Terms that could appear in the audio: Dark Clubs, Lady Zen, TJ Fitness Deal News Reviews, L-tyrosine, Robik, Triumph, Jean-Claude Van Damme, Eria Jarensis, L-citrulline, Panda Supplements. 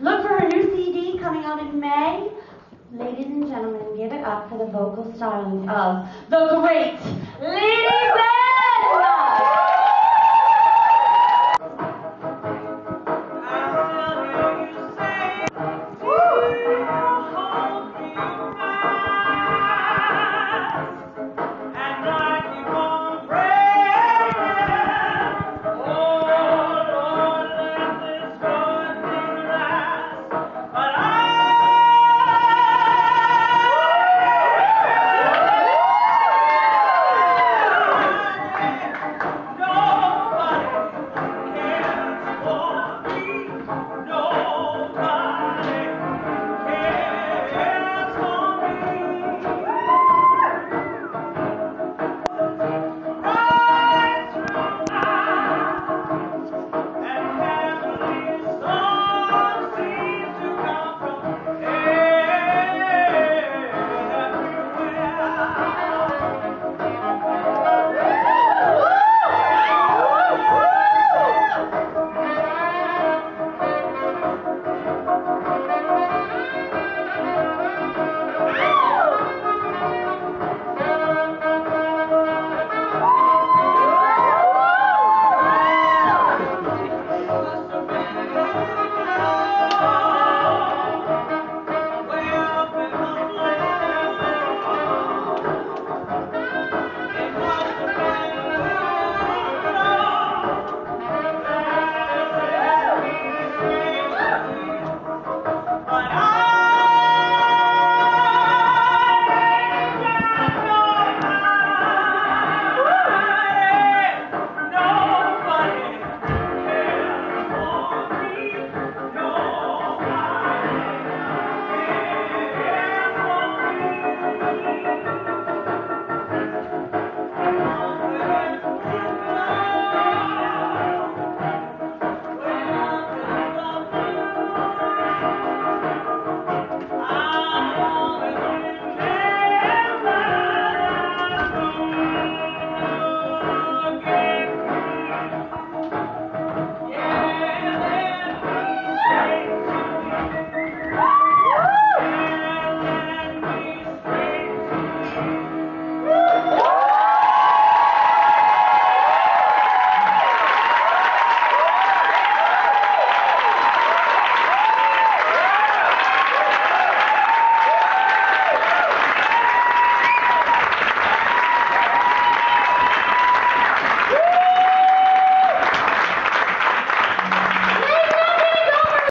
Look for her new CD coming out in May. Ladies and gentlemen, give it up for the vocal styling of the great Lady Zen.